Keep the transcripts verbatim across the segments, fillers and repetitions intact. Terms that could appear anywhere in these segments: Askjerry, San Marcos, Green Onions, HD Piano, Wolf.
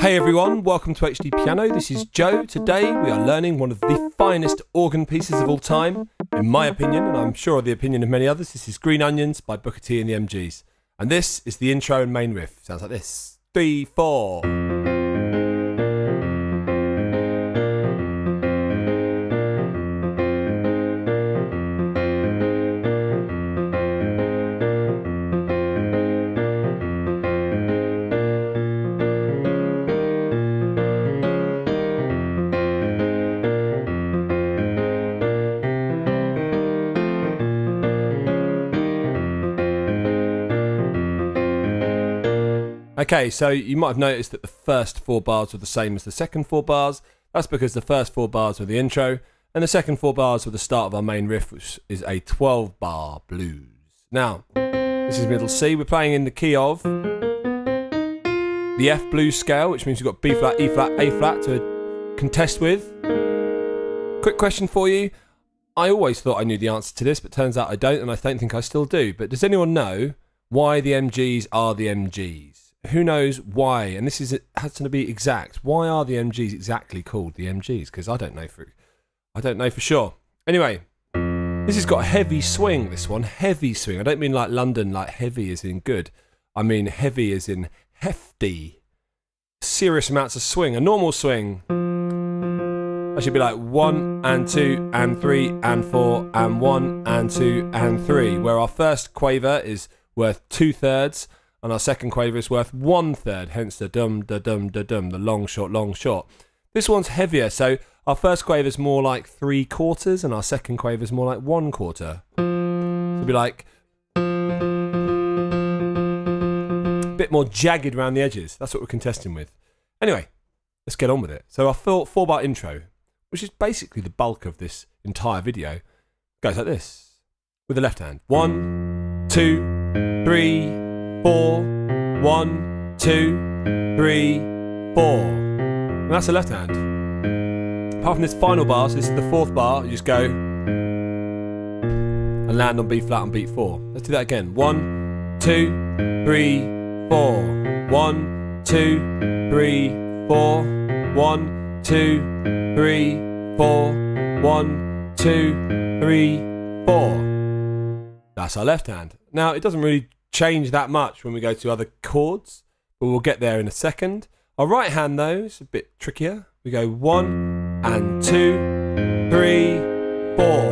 Hey everyone, welcome to H D Piano. This is Joe. Today we are learning one of the finest organ pieces of all time, in my opinion, and I'm sure the opinion of many others. This is Green Onions by Booker T and the M Gs. And this is the intro and main riff. Sounds like this. Three, four. Okay, so you might have noticed that the first four bars were the same as the second four bars. That's because the first four bars were the intro, and the second four bars were the start of our main riff, which is a twelve bar blues. Now, this is middle C. We're playing in the key of the F blues scale, which means we've got B flat, E flat, A flat to contest with. Quick question for you. I always thought I knew the answer to this, but turns out I don't, and I don't think I still do. But does anyone know why the M Gs are the M Gs? Who knows why? And this is it has to be exact. Why are the M Gs exactly called the M Gs? Because I don't know for, I don't know for sure. Anyway, this has got a heavy swing. This one, heavy swing. I don't mean like London, like heavy as in good. I mean heavy as in hefty. Serious amounts of swing. A normal swing, I should be like one and two and three and four and one and two and three. Where our first quaver is worth two thirds. And our second quaver is worth one third, hence the dum, da dum, da dum, the long, short, long, short. This one's heavier, so our first quaver is more like three quarters, and our second quaver is more like one quarter. So it'd be like a bit more jagged around the edges. That's what we're contesting with. Anyway, let's get on with it. So our four, four bar intro, which is basically the bulk of this entire video, goes like this with the left hand: one, two, three. Four, one, two, three, four. And that's the left hand. Apart from this final bar, so this is the fourth bar, you just go and land on B flat on beat four. Let's do that again. One, two, three, four. One, two, three, four. One, two, three, four. One, two, three, four. That's our left hand. Now, it doesn't really change that much when we go to other chords, but we'll get there in a second. Our right hand though is a bit trickier. We go one and two, three, four,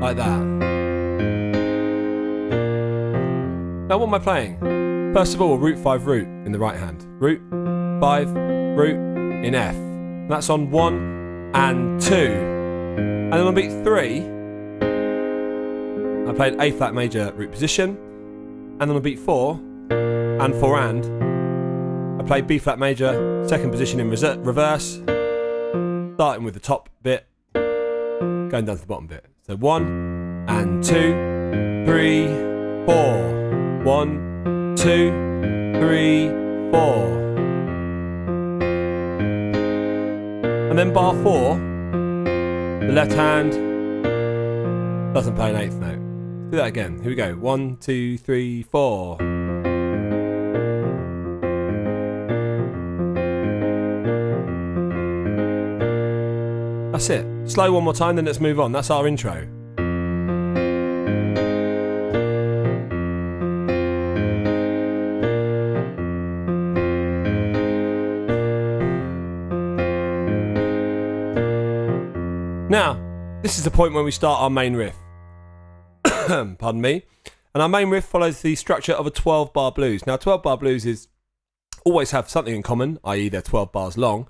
like that. Now what am I playing? First of all, root five root in the right hand. Root five root in F. And that's on one and two. And then on beat three, I played A flat major root position. And then on beat four, and four and, I play B flat major, second position in reverse, starting with the top bit, going down to the bottom bit. So one, and two, three, four. One, two, three, four. And then bar four, the left hand doesn't play an eighth note. Do that again. Here we go. One, two, three, four. That's it. Slow one more time, then let's move on. That's our intro. Now, this is the point when we start our main riff. Pardon me. And our main riff follows the structure of a twelve bar blues. Now, twelve bar blues is always have something in common, that is they're twelve bars long,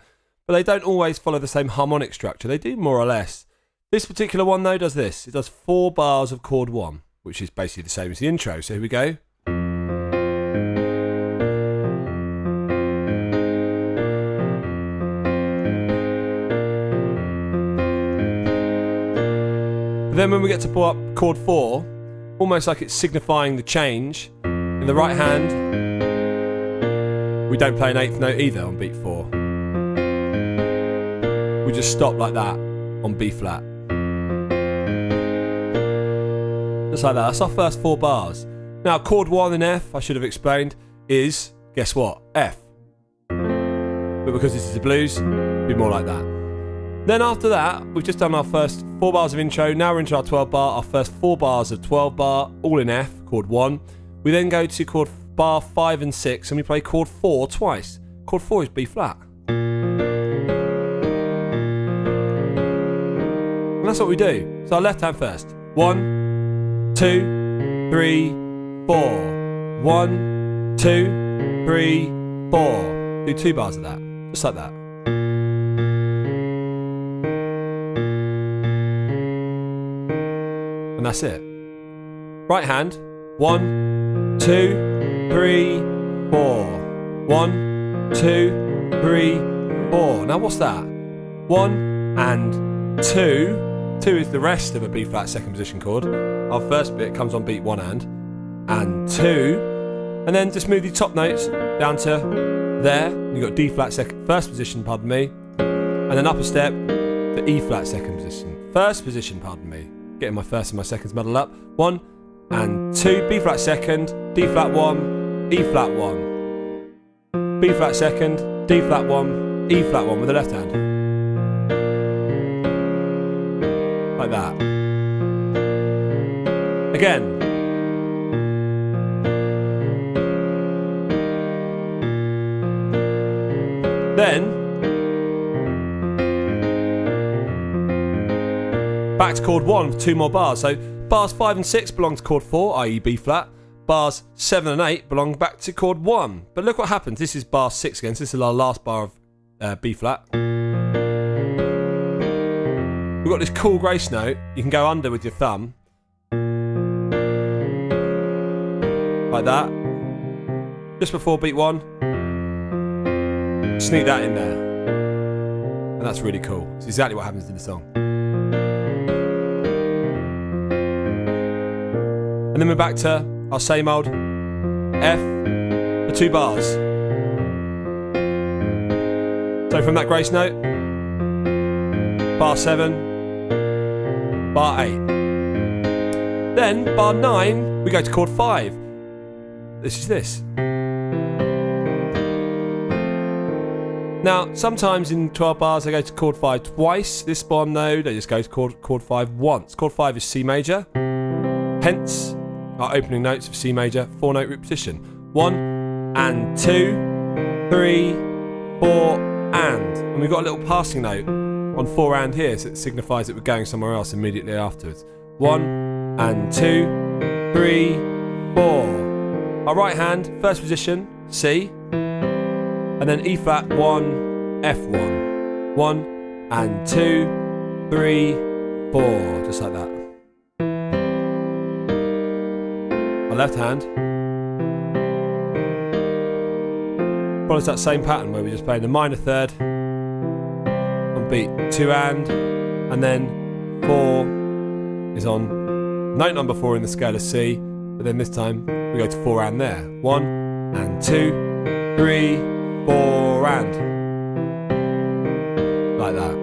but they don't always follow the same harmonic structure. They do more or less. This particular one, though, does this. It does four bars of chord one, which is basically the same as the intro. So here we go. Then when we get to pull up chord four, almost like it's signifying the change, in the right hand, we don't play an eighth note either on beat four. We just stop like that on B flat. Just like that, that's our first four bars. Now chord one in F, I should have explained, is, guess what, F. but because this is the blues, it'd be more like that. Then after that, we've just done our first four bars of intro. Now we're into our twelve bar, our first four bars of twelve bar, all in F, chord one. We then go to chord bar five and six, and we play chord four twice. Chord four is B flat. And that's what we do. So our left hand first. One, two, three, four. One, two, three, four. Do two bars of that, just like that. And that's it. Right hand. One, two, three, four. One, two, three, four. Now what's that? One and two. Two is the rest of a B flat second position chord. Our first bit comes on beat one and, and two, and then just move the top notes down to there. You've got D flat second first position, pardon me, and then up a step to E flat second position, first position, pardon me. Getting my first and my seconds muddled up. One and two, B flat second, D flat one, E flat one, B flat second, D flat one, E flat one with the left hand. Like that. Again. Then back to chord one for two more bars. So bars five and six belong to chord four, that is B flat. Bars seven and eight belong back to chord one. But look what happens. This is bar six again, so this is our last bar of uh, B flat. We've got this cool grace note, you can go under with your thumb. Like that. Just before beat one. Sneak that in there. And that's really cool. It's exactly what happens in the song. And then we're back to our same old F for two bars. So from that grace note, bar seven. Bar eight. Then, bar nine, we go to chord five. This is this. Now, sometimes in twelve bars, they go to chord five twice. This one, though, they just go to chord, chord five once. Chord five is C major. Hence, our opening notes of C major, four note repetition. One, and two, three, four, and. And we've got a little passing note on four and here, so it signifies that we're going somewhere else immediately afterwards. One, and two, three, four. Our right hand, first position, C, and then E flat one, F one. One, and two, three, four, just like that. Our left hand follows that same pattern where we're just playing the minor third, beat two and, and then four is on note number four in the scale of C, but then this time we go to four and there. One and two, three, four and. Like that.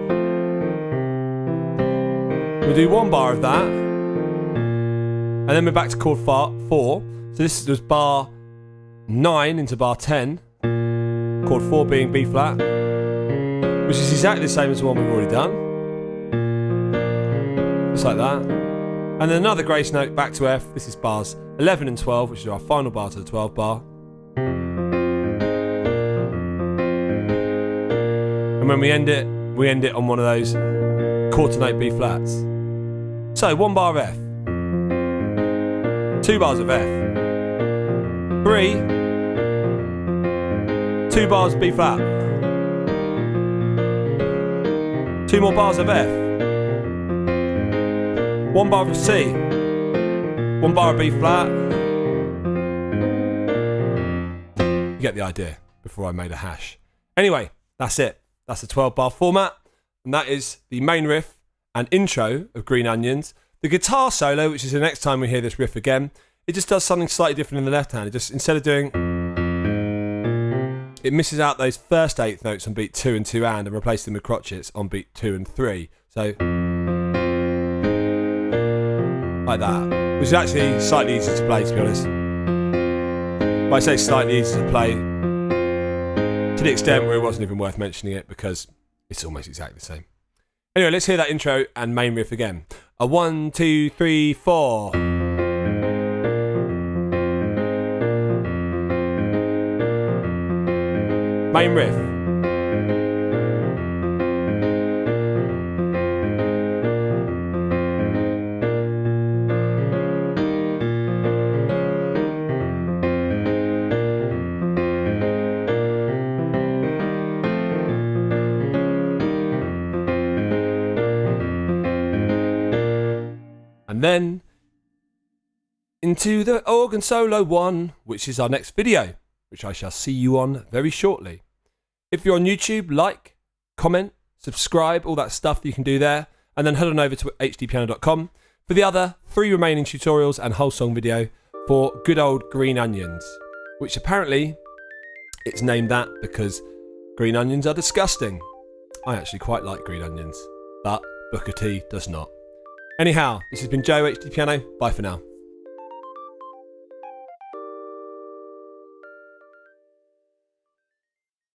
We'll do one bar of that, and then we're back to chord four. So this was bar nine into bar ten, chord four being B flat, which is exactly the same as the one we've already done. Just like that. And then another grace note back to F. This is bars eleven and twelve, which is our final bar to the twelve bar. And when we end it, we end it on one of those quarter note B flats. So one bar of F. Two bars of F. Three. Two bars of B flat. Two more bars of F. One bar of C. One bar of B flat. You get the idea before I made a hash. Anyway, that's it. That's the twelve bar format. And that is the main riff and intro of Green Onions. The guitar solo, which is the next time we hear this riff again, it just does something slightly different in the left hand. It just, instead of doing, it misses out those first eighth notes on beat two and two and and replaces them with crotchets on beat two and three. So, like that. Which is actually slightly easier to play, to be honest. But I say slightly easier to play. To the extent where it wasn't even worth mentioning it because it's almost exactly the same. Anyway, let's hear that intro and main riff again. A one, two, three, four. Main riff. And then into the organ solo one, which is our next video, which I shall see you on very shortly. If you're on YouTube, like, comment, subscribe, all that stuff that you can do there, and then head on over to h d piano dot com for the other three remaining tutorials and whole song video for good old Green Onions, which apparently it's named that because green onions are disgusting. I actually quite like green onions, but Booker T does not. Anyhow, this has been Joe, H D Piano. Bye for now.